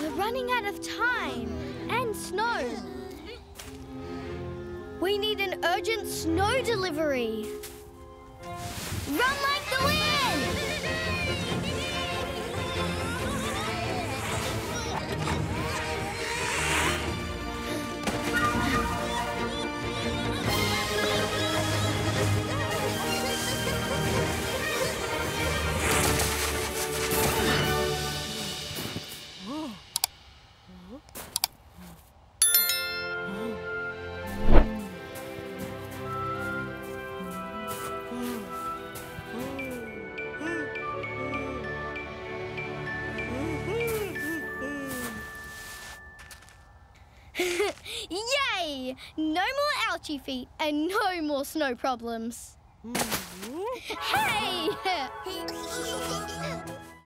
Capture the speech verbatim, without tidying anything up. We're running out of time and snow. We need an urgent snow delivery. Run like the wind! Yay! No more ouchy feet and no more snow problems. Mm-hmm. Hey!